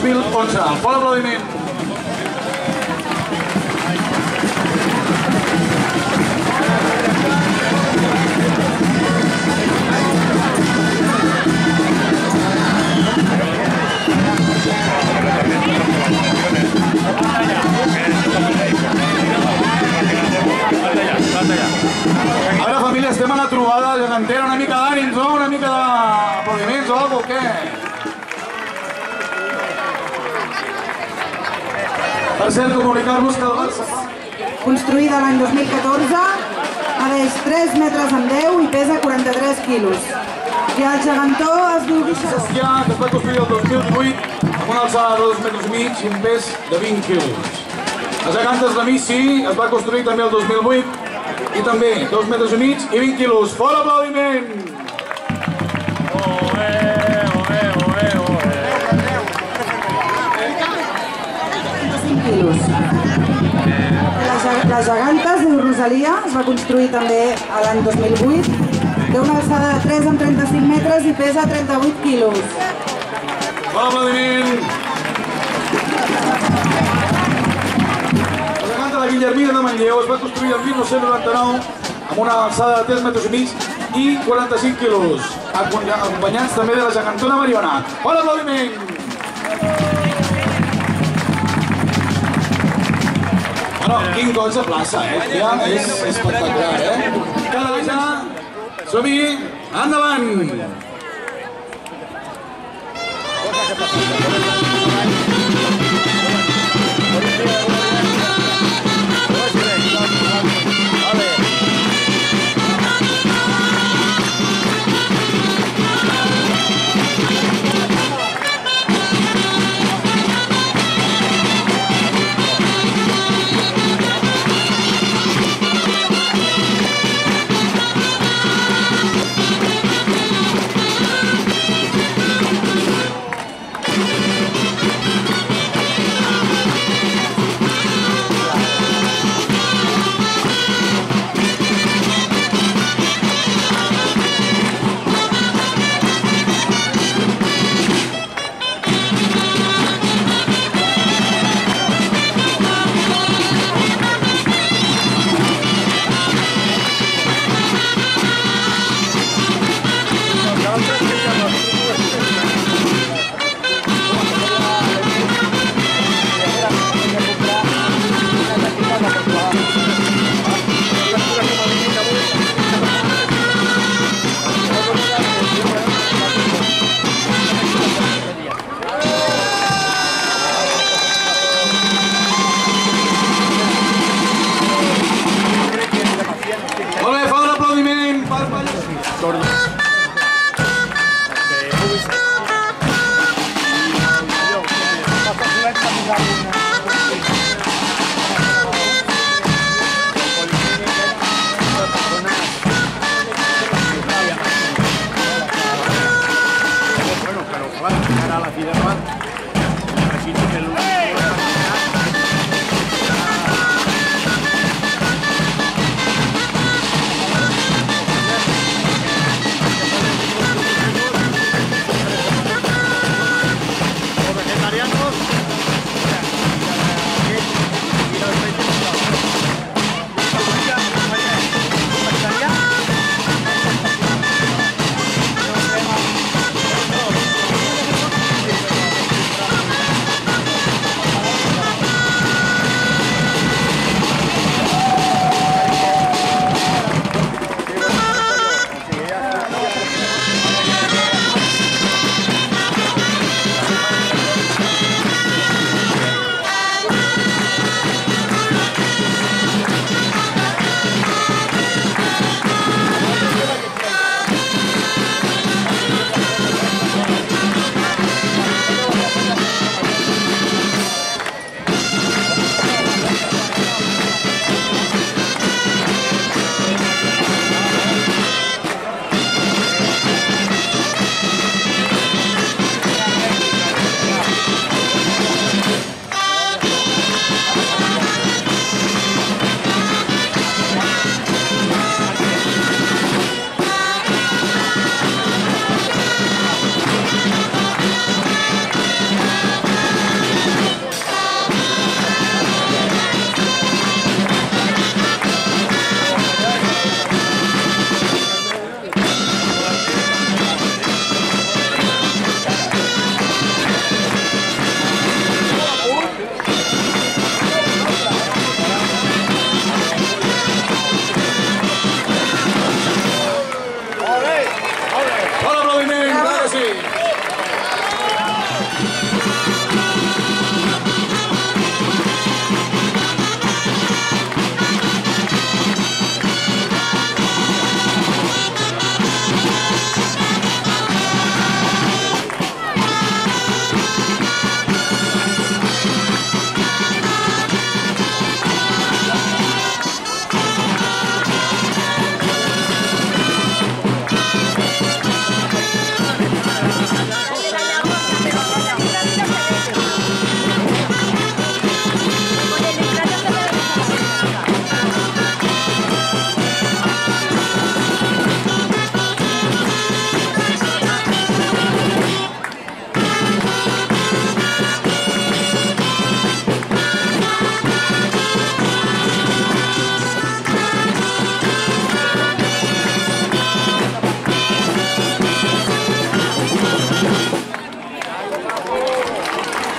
2011. Bon aplaudiment. Ara, família, estem a la trobada gegantera, una mica d'ànims, no? Una mica d'aplaudiments o alguna cosa, què? Per cert, comunicar-vos que el Barça fa... Construïda l'any 2014, adeix 3 metres amb 10 i pesa 43 quilos. I el gegantó es diu Guillermina. Ja, que es va construir el 2008 amb una alçada de 2 metres mig i un pes de 20 quilos. El gegant d'Amici es va construir també el 2008 i també 2 metres i mig i 20 quilos. Fora aplaudiment! Oé, oé, oé, oé. La geganta es diu Rosalia, es va construir també l'any 2008. Té una alçada de 3,35 metres i pesa 38 quilos. Fora aplaudiment! La Guillermina de Manlleu es va construir el 1999 amb una alçada de 3 metres i mig i 45 quilos, acompanyats també de la gegantona Mariona. Bon aplaudiment! Bueno, quin goig de plaça, eh? Ja és espectacular, eh? Cada vegada, som-hi, endavant!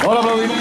Hola, aplaudimos.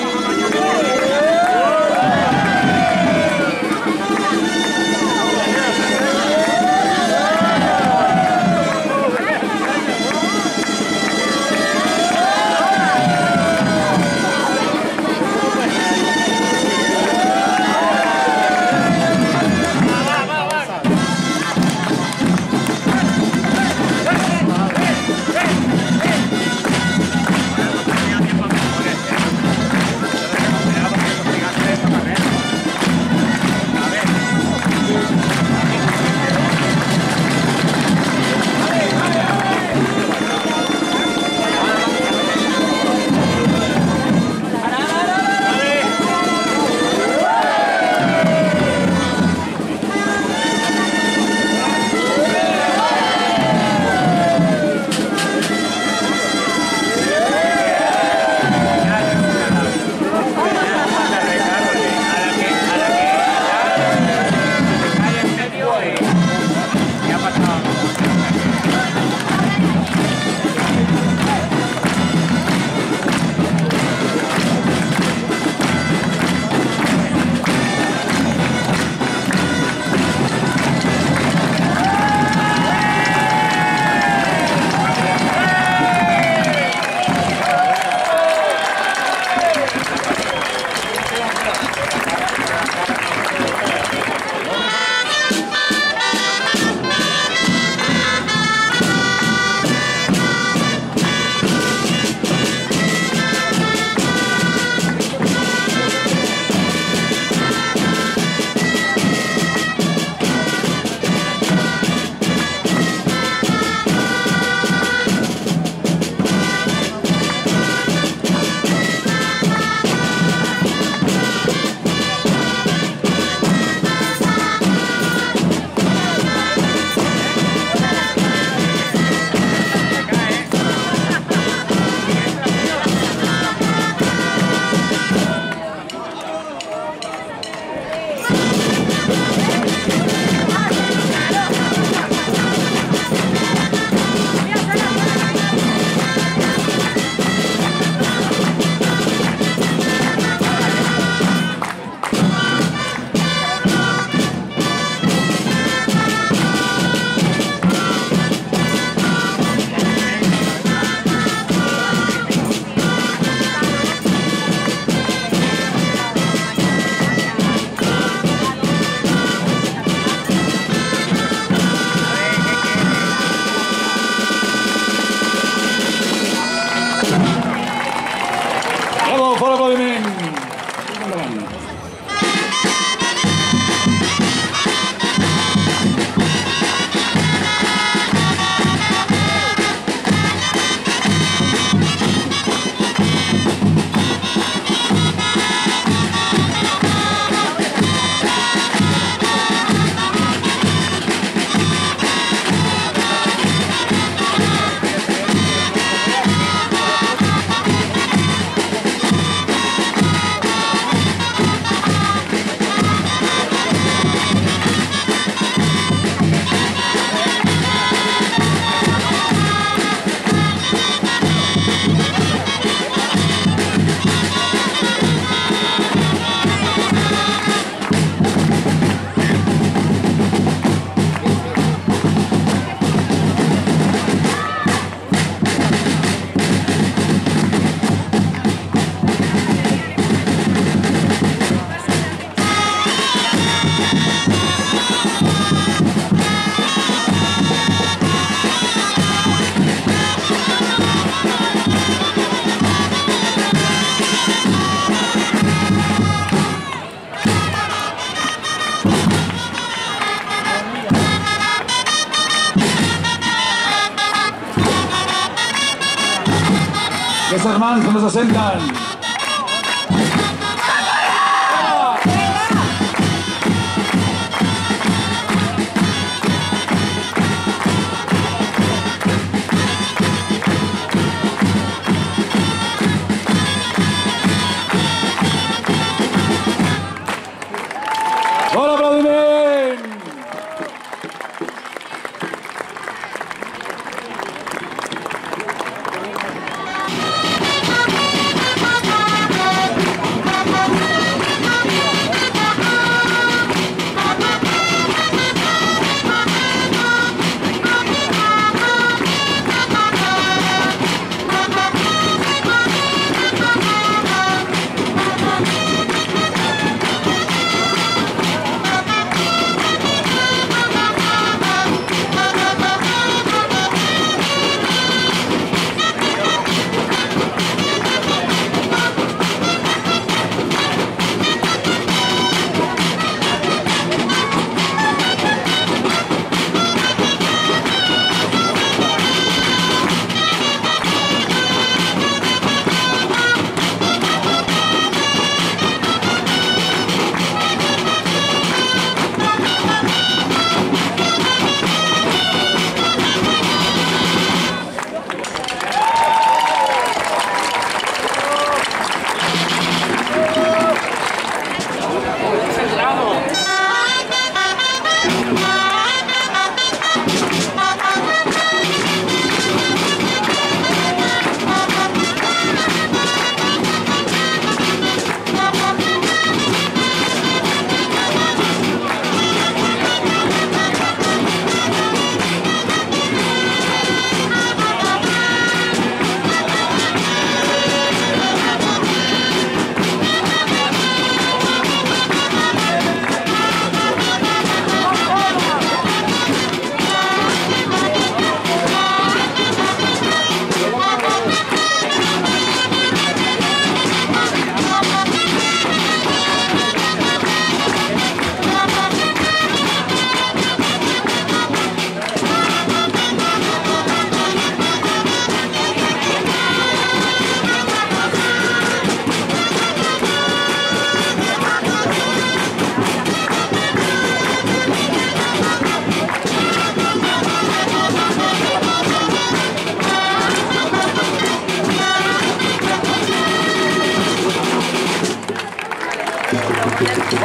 Hermanos, ¿cómo se sentan?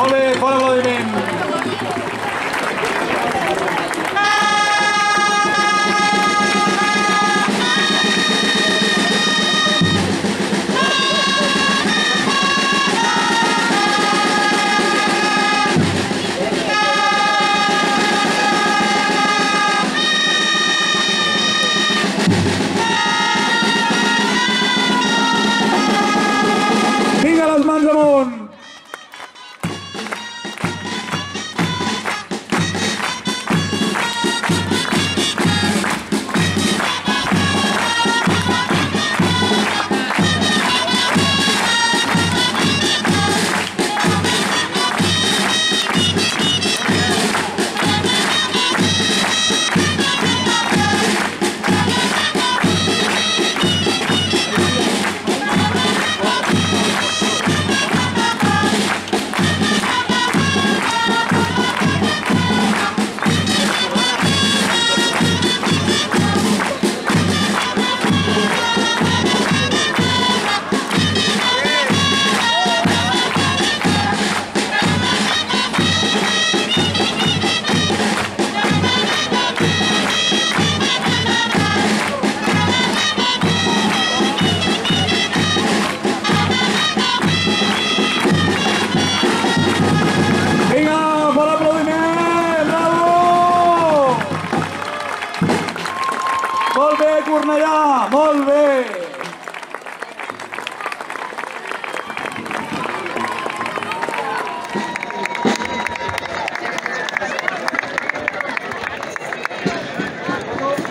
Molt bé, fora aplaudiment. Molt bé!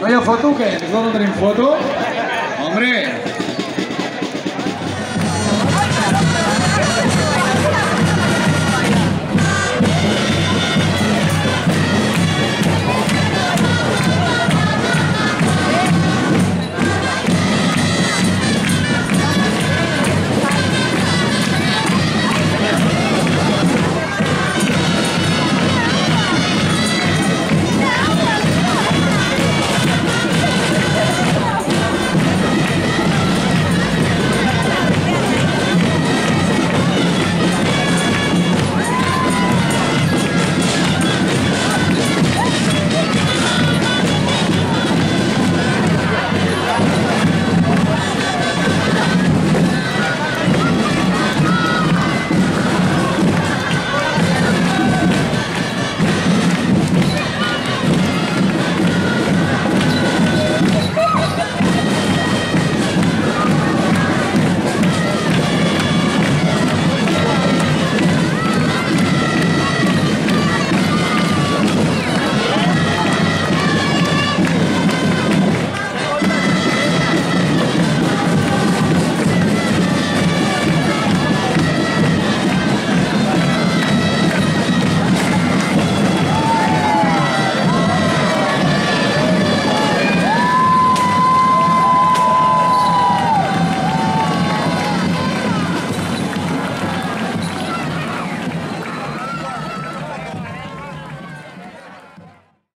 No hi ha foto o què? No tenim foto? Hombre!